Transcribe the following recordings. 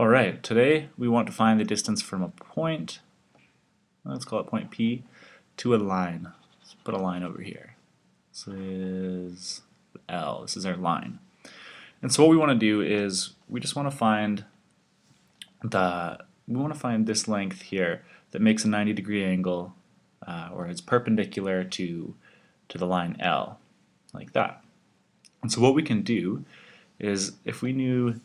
Alright, today we want to find the distance from a point, let's call it point P, to a line. Let's put a line over here. This is L, this is our line. And so what we want to do is we want to find this length here that makes a 90-degree angle or is perpendicular to the line L, like that. And so what we can do is if we knew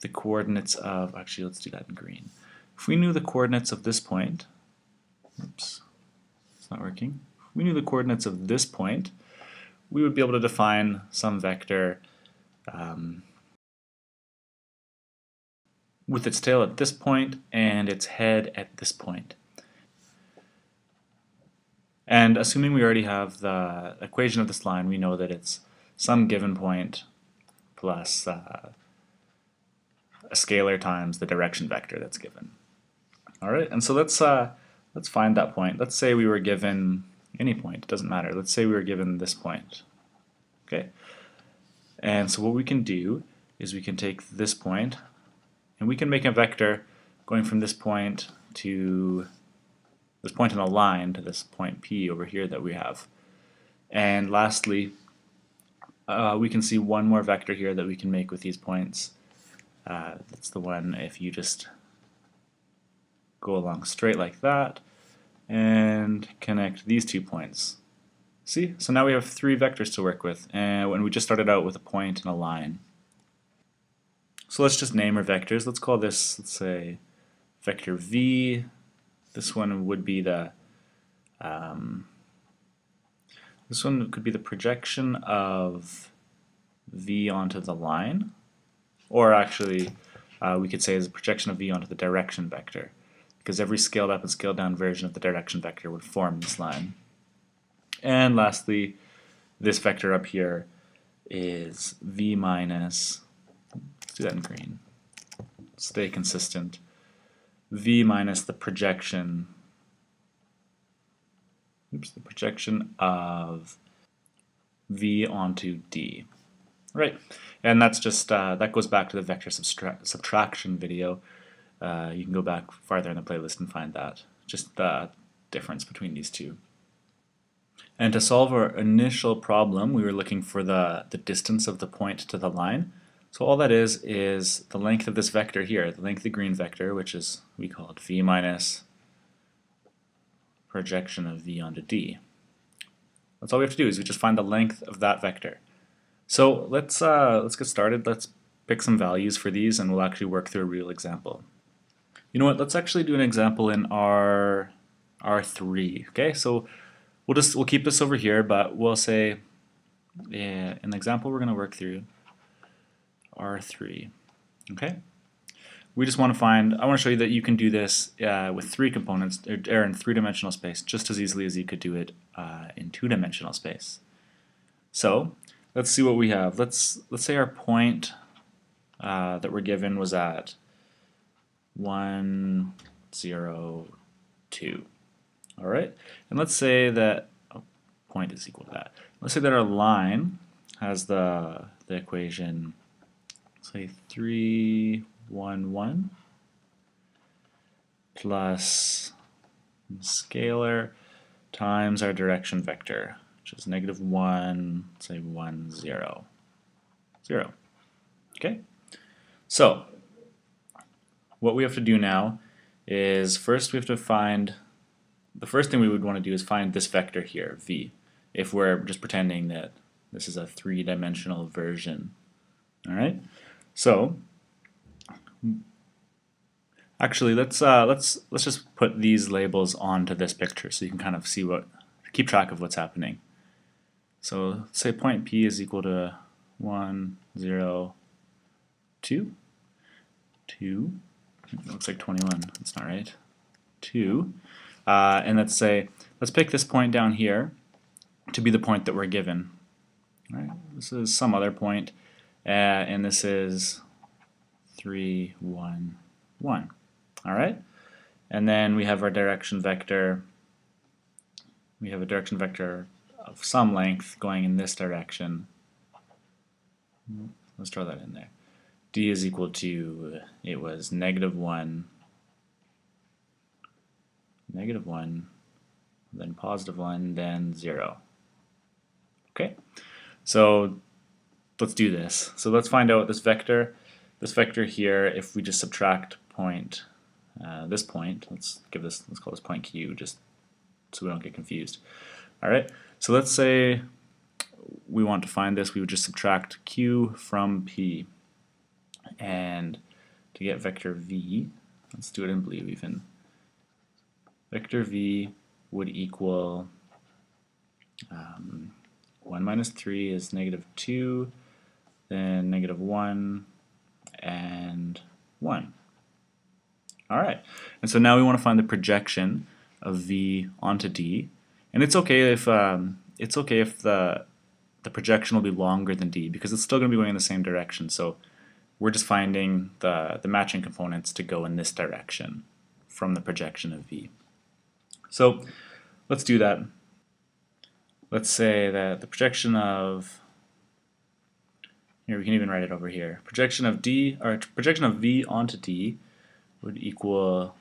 the coordinates of, actually let's do that in green. If we knew the coordinates of this point, oops, it's not working. If we knew the coordinates of this point, we would be able to define some vector with its tail at this point and its head at this point. And assuming we already have the equation of this line, we know that it's some given point plus a scalar times the direction vector that's given. All right, and so let's find that point. Let's say we were given any point, it doesn't matter. Let's say we were given this point. Okay, and so what we can do is we can take this point and we can make a vector going from this point to this point on a line to this point P over here that we have. And lastly, we can see one more vector here that we can make with these points. That's the one if you just go along straight like that and connect these two points. See? So now we have three vectors to work with, and when we just started out with a point and a line. So let's just name our vectors. Let's call this, let's say, vector V. This one would be the this one could be the projection of V onto the line, or actually we could say is a projection of V onto the direction vector, because every scaled up and scaled down version of the direction vector would form this line. And lastly, this vector up here is V minus, let's do that in green, stay consistent, V minus the projection, oops, the projection of V onto D. Right, and that's just that goes back to the vector subtraction video. You can go back farther in the playlist and find that, just the difference between these two. And to solve our initial problem, we were looking for the distance of the point to the line. So all that is the length of this vector here, the length of the green vector, which is, we call it V minus projection of V onto D. That's all we have to do, is we just find the length of that vector. So let's get started. Let's pick some values for these and we'll actually work through a real example. You know what, let's actually do an example in R3, okay? So we'll keep this over here, but we'll say, yeah, an example we're gonna work through, R3, okay? We just want to find, I want to show you that you can do this with three components, or in three-dimensional space, just as easily as you could do it in two-dimensional space. So let's see what we have. Let's say our point that we're given was at 1, 0, 2. All right, and let's say that point is equal to that. Let's say that our line has the equation, say 3, 1, 1 plus scalar times our direction vector, which is -1, say 1, 0, 0. Okay, so what we have to do now is first we have to find, the first thing we would want to do is find this vector here, V, if we're just pretending that this is a three-dimensional version. All right, so actually let's just put these labels onto this picture so you can kind of see what, keep track of what's happening. So say point P is equal to 1, 0, 2, 2, it looks like 21, that's not right, 2, and let's pick this point down here to be the point that we're given. All right, this is some other point, and this is 3, 1, 1. All right, and then we have our direction vector, we have a direction vector of some length going in this direction. Let's draw that in there. d is equal to, it was negative 1, then positive 1, then 0. Okay, so let's do this. So let's find out this vector here. If we just subtract this point, let's call this point Q, just so we don't get confused. All right, so let's say we want to find this, we would just subtract Q from P, and to get vector V, let's do it in blue even. Vector V would equal 1 minus 3 is negative 2, then negative 1, and 1. Alright, and so now we want to find the projection of V onto D, and it's okay if the projection will be longer than D, because it's still going to be going in the same direction, so we're just finding the matching components to go in this direction from the projection of V. So let's do that. Let's say that the projection of, here we can even write it over here, projection of D, or projection of V onto D would equal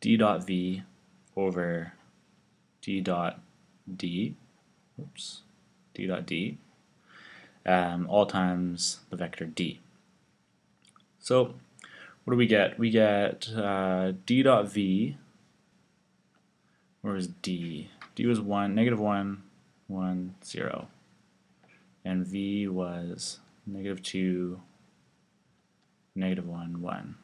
D dot V over D dot D, D dot D, all times the vector D. So what do we get? We get D dot V, where is D? D was 1, negative 1, 1, 0. And V was negative 2, negative 1, 1.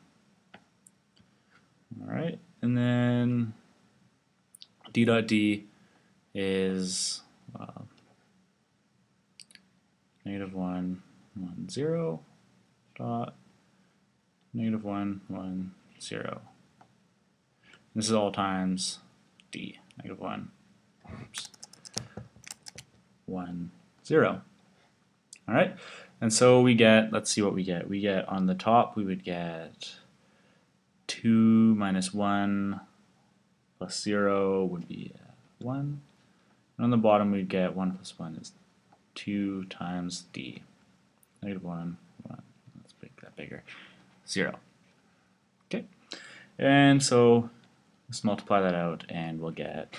Alright, and then D dot D is negative 1, 1, 0 dot negative 1, 1, 0. And this is all times D, negative 1. 1, 0. Alright, and so we get, let's see what we get. We get on the top, we would get 2 minus 1 plus 0 would be 1. And on the bottom, we'd get 1 plus 1 is 2 times D. Negative 1, 1. Let's make that bigger. 0. Okay, and so let's multiply that out, and we'll get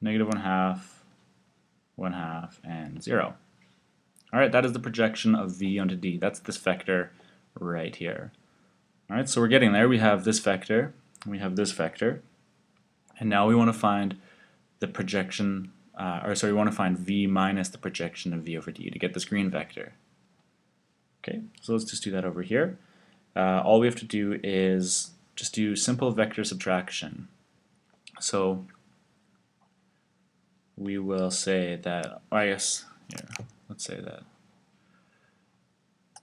negative 1/2, 1/2, and 0. Alright, that is the projection of V onto D. That's this vector right here. Alright, so we're getting there. We have this vector, we have this vector, and now we want to find the projection, we want to find V minus the projection of V over D to get this green vector. Okay, so let's just do that over here. All we have to do is just do simple vector subtraction. So we will say that, I guess, here, let's say that,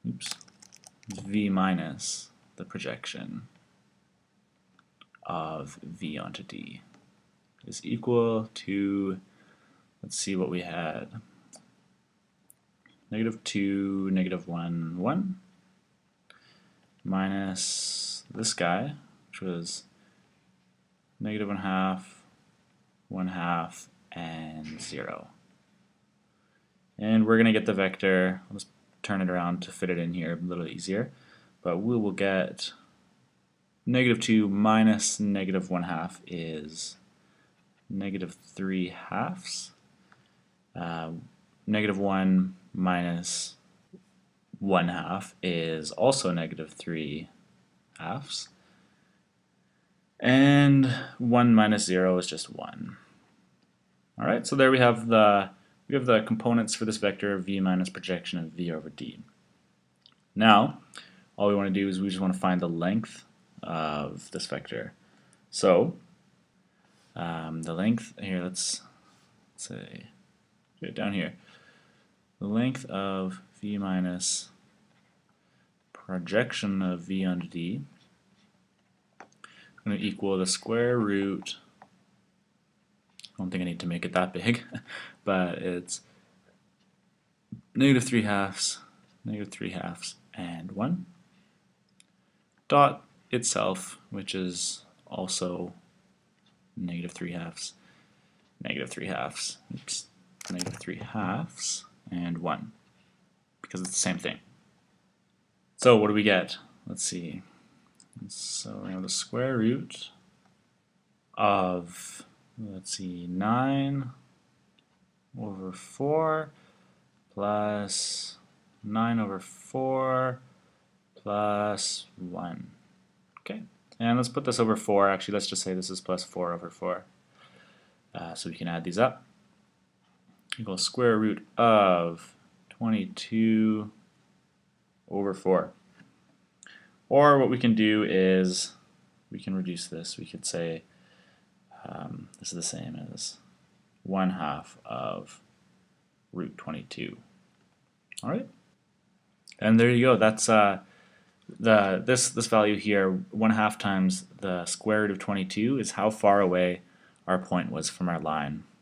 oops, V minus the projection of V onto D is equal to, let's see what we had, negative 2, negative 1, 1, minus this guy, which was negative 1/2, 1/2, and 0. And we're going to get the vector, I'll just turn it around to fit it in here a little easier, but we will get negative 2 minus negative 1/2 is negative 3/2. Negative 1 minus 1/2 is also negative 3/2. And 1 minus 0 is just 1. All right, so there we have the components for this vector V minus projection of V over D. Now, all we want to do is we just want to find the length of this vector. So the length here, let's say down here, the length of V minus projection of V onto D is going to equal the square root. I don't think I need to make it that big, but it's negative 3/2, and 1 dot itself, which is also negative 3/2, and 1. because it's the same thing. So what do we get? Let's see. So we have the square root of, let's see, 9 over 4 plus 9 over 4 plus 1. Okay, and let's put this over 4. Actually, let's just say this is plus 4 over 4. So we can add these up. Equals square root of 22 over 4. Or what we can do is we can reduce this. We could say this is the same as 1/2 of root 22. All right, and there you go. That's this value here. 1/2 times the square root of 22 is how far away our point was from our line.